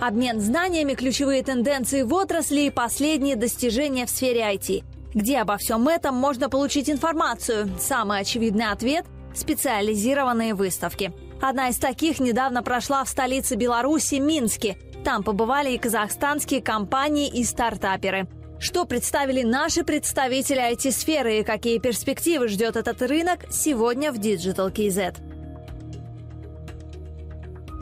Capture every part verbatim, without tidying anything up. Обмен знаниями, ключевые тенденции в отрасли и последние достижения в сфере ай ти. Где обо всем этом можно получить информацию? Самый очевидный ответ – специализированные выставки. Одна из таких недавно прошла в столице Беларуси, Минске. Там побывали и казахстанские компании, и стартаперы. Что представили наши представители ай ти-сферы и какие перспективы ждет этот рынок, сегодня в Digital кей зет.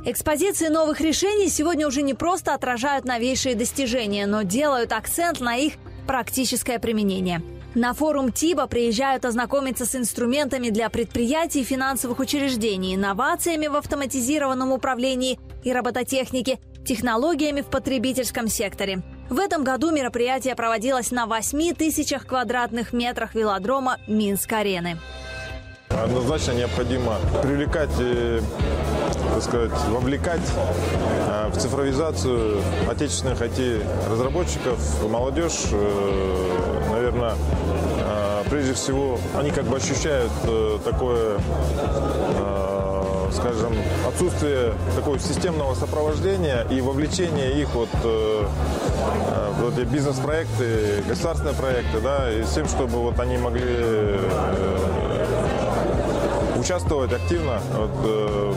Экспозиции новых решений сегодня уже не просто отражают новейшие достижения, но делают акцент на их практическое применение. На форум ТИБО приезжают ознакомиться с инструментами для предприятий и финансовых учреждений, инновациями в автоматизированном управлении и робототехнике, технологиями в потребительском секторе. В этом году мероприятие проводилось на восьми тысячах квадратных метрах велодрома Минск-Арены. Однозначно необходимо привлекать, так сказать, вовлекать в цифровизацию отечественных ай ти-разработчиков, молодежь, наверное, прежде всего, они как бы ощущают такое, скажем, отсутствие такого системного сопровождения и вовлечения их вот в эти бизнес-проекты, государственные проекты, да, и с тем, чтобы вот они могли участвовать активно вот, э,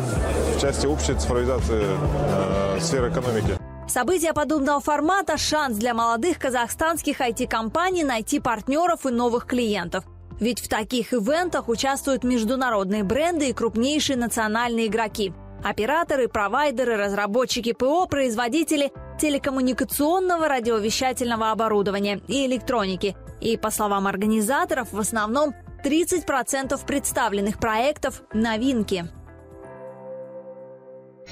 в части общей цифровизации э, сферы экономики. События подобного формата – шанс для молодых казахстанских ай ти-компаний найти партнеров и новых клиентов. Ведь в таких ивентах участвуют международные бренды и крупнейшие национальные игроки. Операторы, провайдеры, разработчики ПО, производители телекоммуникационного радиовещательного оборудования и электроники. И, по словам организаторов, в основном – тридцать процентов представленных проектов – новинки.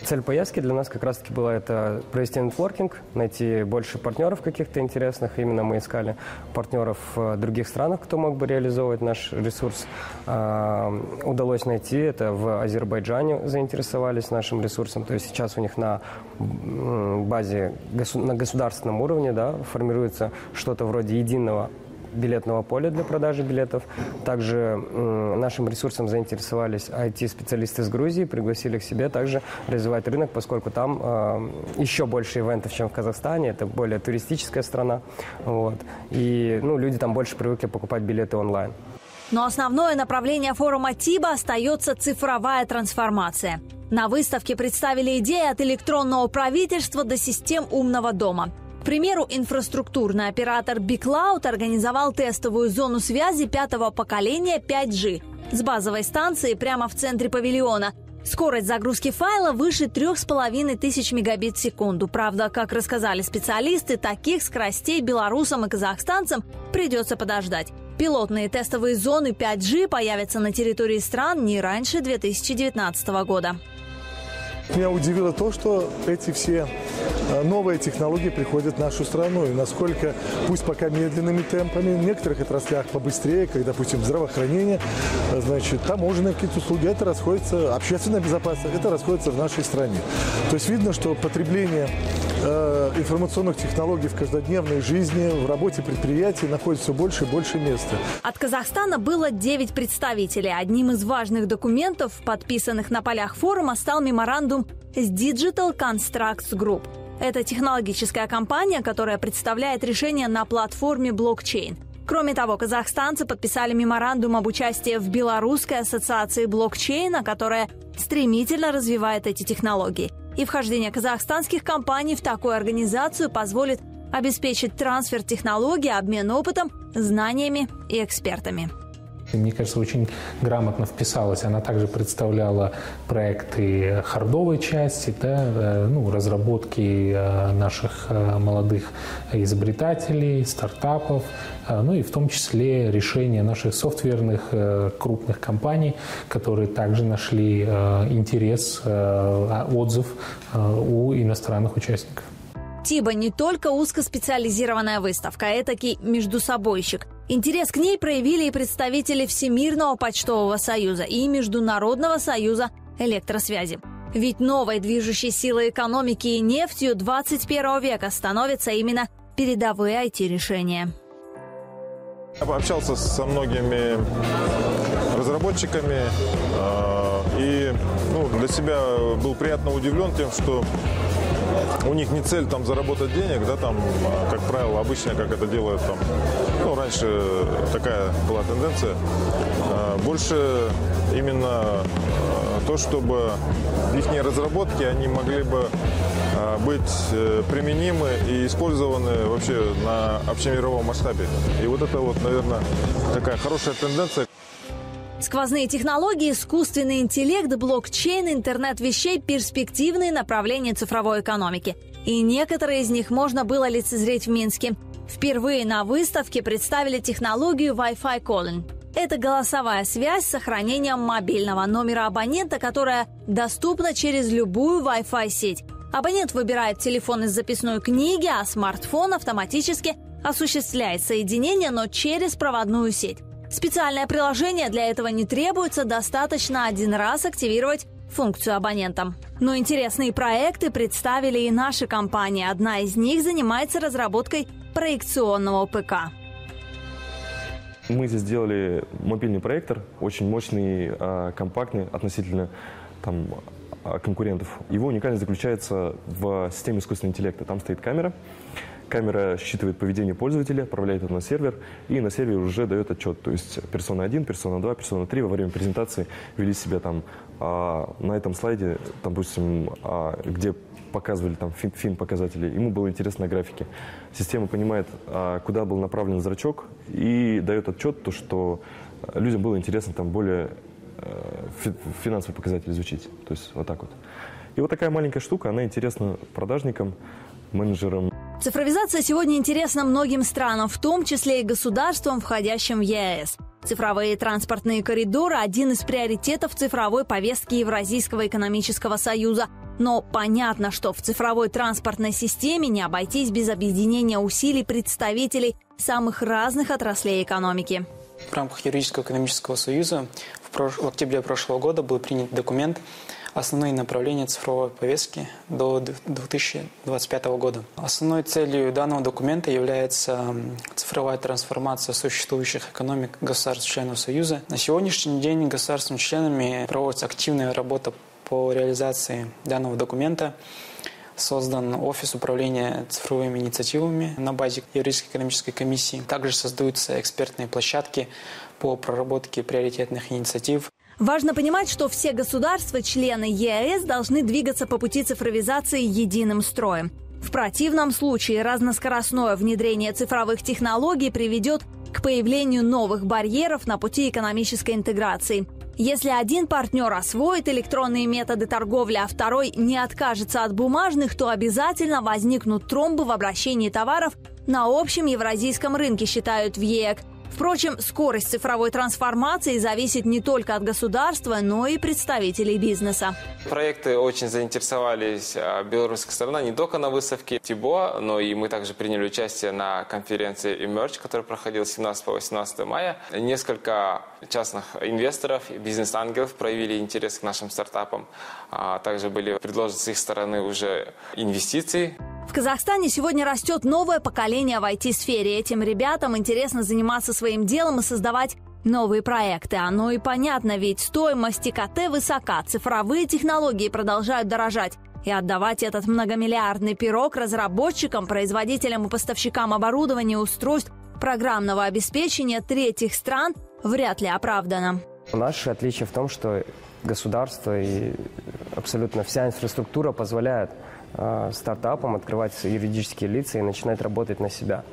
Цель поездки для нас как раз-таки была это провести нетворкинг, найти больше партнеров каких-то интересных. Именно мы искали партнеров в других странах, кто мог бы реализовывать наш ресурс. Удалось найти это в Азербайджане, заинтересовались нашим ресурсом. То есть сейчас у них на базе, на государственном уровне, да, формируется что-то вроде единого билетного поля для продажи билетов. Также э, нашим ресурсом заинтересовались ай ти-специалисты из Грузии, пригласили к себе также развивать рынок, поскольку там э, еще больше ивентов, чем в Казахстане, это более туристическая страна. Вот. И ну, люди там больше привыкли покупать билеты онлайн. Но основное направление форума ТИБО остается цифровая трансформация. На выставке представили идеи от электронного правительства до систем умного дома. К примеру, инфраструктурный оператор Биклаут организовал тестовую зону связи пятого поколения пять джи с базовой станции прямо в центре павильона. Скорость загрузки файла выше трёх с половиной тысяч мегабит в секунду. Правда, как рассказали специалисты, таких скоростей белорусам и казахстанцам придется подождать. Пилотные тестовые зоны пять джи появятся на территории стран не раньше две тысячи девятнадцатого года. Меня удивило то, что эти все новые технологии приходят в нашу страну. И насколько, пусть пока медленными темпами, в некоторых отраслях побыстрее, как, допустим, здравоохранение, значит, таможенные какие-то услуги, это расходится, общественная безопасность, это расходится в нашей стране. То есть видно, что потребление э, информационных технологий в каждодневной жизни, в работе предприятий находится все больше и больше места. От Казахстана было девять представителей. Одним из важных документов, подписанных на полях форума, стал меморандум с Digital Constructs Group. Это технологическая компания, которая представляет решения на платформе блокчейн. Кроме того, казахстанцы подписали меморандум об участии в Белорусской ассоциации блокчейна, которая стремительно развивает эти технологии. И вхождение казахстанских компаний в такую организацию позволит обеспечить трансфер технологий, обмен опытом, знаниями и экспертами. Мне кажется, очень грамотно вписалась. Она также представляла проекты хардовой части, да, ну, разработки наших молодых изобретателей, стартапов, ну и в том числе решения наших софтверных крупных компаний, которые также нашли интерес, отзыв у иностранных участников. ТИБО не только узкоспециализированная выставка, а этакий междусобойщик. Интерес к ней проявили и представители Всемирного почтового союза и Международного союза электросвязи. Ведь новой движущей силой экономики и нефтью двадцать первого века становятся именно передовые ай ти-решения. Я пообщался со многими разработчиками и ну, для себя был приятно удивлен тем, что У них не цель там заработать денег, да, там, как правило, обычно, как это делают там, ну, раньше такая была тенденция, больше именно то, чтобы их разработки, они могли бы быть применимы и использованы вообще на общемировом масштабе. И вот это вот, наверное, такая хорошая тенденция. Сквозные технологии, искусственный интеллект, блокчейн, интернет вещей – перспективные направления цифровой экономики. И некоторые из них можно было лицезреть в Минске. Впервые на выставке представили технологию Wi-Fi Calling. Это голосовая связь с сохранением мобильного номера абонента, которая доступна через любую Wi-Fi сеть. Абонент выбирает телефон из записной книги, а смартфон автоматически осуществляет соединение, но через проводную сеть. Специальное приложение для этого не требуется, достаточно один раз активировать функцию абонентам. Но интересные проекты представили и наши компании. Одна из них занимается разработкой проекционного ПК. Мы здесь сделали мобильный проектор, очень мощный, компактный относительно там, конкурентов. Его уникальность заключается в системе искусственного интеллекта. Там стоит камера. Камера считывает поведение пользователя, отправляет это на сервер, и на сервер уже дает отчет. То есть персона один, персона два, персона три во время презентации вели себя там а, на этом слайде, там, допустим, а, где показывали там фин, фин показатели. Ему было интересно на графике. Система понимает, а, куда был направлен зрачок, и дает отчет, то, что людям было интересно там более а, фи, финансовые показатели изучить. То есть вот так вот. И вот такая маленькая штука, она интересна продажникам, менеджерам. Цифровизация сегодня интересна многим странам, в том числе и государствам, входящим в ЕАЭС. Цифровые транспортные коридоры – один из приоритетов цифровой повестки Евразийского экономического союза. Но понятно, что в цифровой транспортной системе не обойтись без объединения усилий представителей самых разных отраслей экономики. В рамках Евразийского экономического союза в, прош... в октябре прошлого года был принят документ «Основные направления цифровой повестки до две тысячи двадцать пятого года». Основной целью данного документа является цифровая трансформация существующих экономик государств-членов Союза. На сегодняшний день государствами-членами проводится активная работа по реализации данного документа. Создан офис управления цифровыми инициативами на базе Евразийской экономической комиссии. Также создаются экспертные площадки по проработке приоритетных инициатив. Важно понимать, что все государства, члены ЕАЭС, должны двигаться по пути цифровизации единым строем. В противном случае разноскоростное внедрение цифровых технологий приведет к появлению новых барьеров на пути экономической интеграции. Если один партнер освоит электронные методы торговли, а второй не откажется от бумажных, то обязательно возникнут тромбы в обращении товаров на общем евразийском рынке, считают в ЕЭК. Впрочем, скорость цифровой трансформации зависит не только от государства, но и представителей бизнеса. Проекты очень заинтересовались белорусская сторона не только на выставке ТИБО, но и мы также приняли участие на конференции Emerge, которая проходила с семнадцатого по восемнадцатое мая. Несколько частных инвесторов и бизнес-ангелов проявили интерес к нашим стартапам. Также были предложены с их стороны уже инвестиции. В Казахстане сегодня растет новое поколение в ай ти-сфере. Этим ребятам интересно заниматься своим делом и создавать новые проекты. Оно и понятно, ведь стоимость и ка тэ высока, цифровые технологии продолжают дорожать. И отдавать этот многомиллиардный пирог разработчикам, производителям и поставщикам оборудования, устройств, программного обеспечения третьих стран вряд ли оправдано. Наше отличие в том, что государство и абсолютно вся инфраструктура позволяет стартапам открывать юридические лица и начинать работать на себя,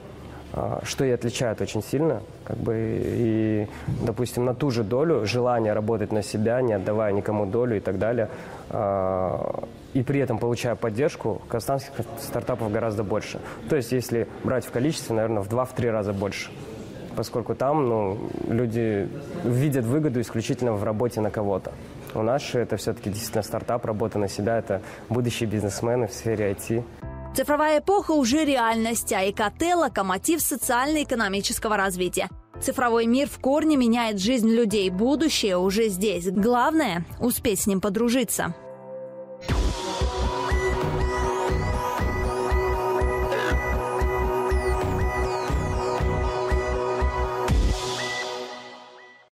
что и отличает очень сильно, как бы, и, допустим, на ту же долю желание работать на себя, не отдавая никому долю и так далее, и при этом получая поддержку, казахстанских стартапов гораздо больше. То есть, если брать в количестве, наверное, в два-три раза больше, поскольку там, ну, люди видят выгоду исключительно в работе на кого-то. У нас это все-таки действительно стартап, работа на себя, это будущие бизнесмены в сфере ай ти. Цифровая эпоха уже реальность, а и ка тэ – локомотив социально-экономического развития. Цифровой мир в корне меняет жизнь людей, будущее уже здесь. Главное – успеть с ним подружиться.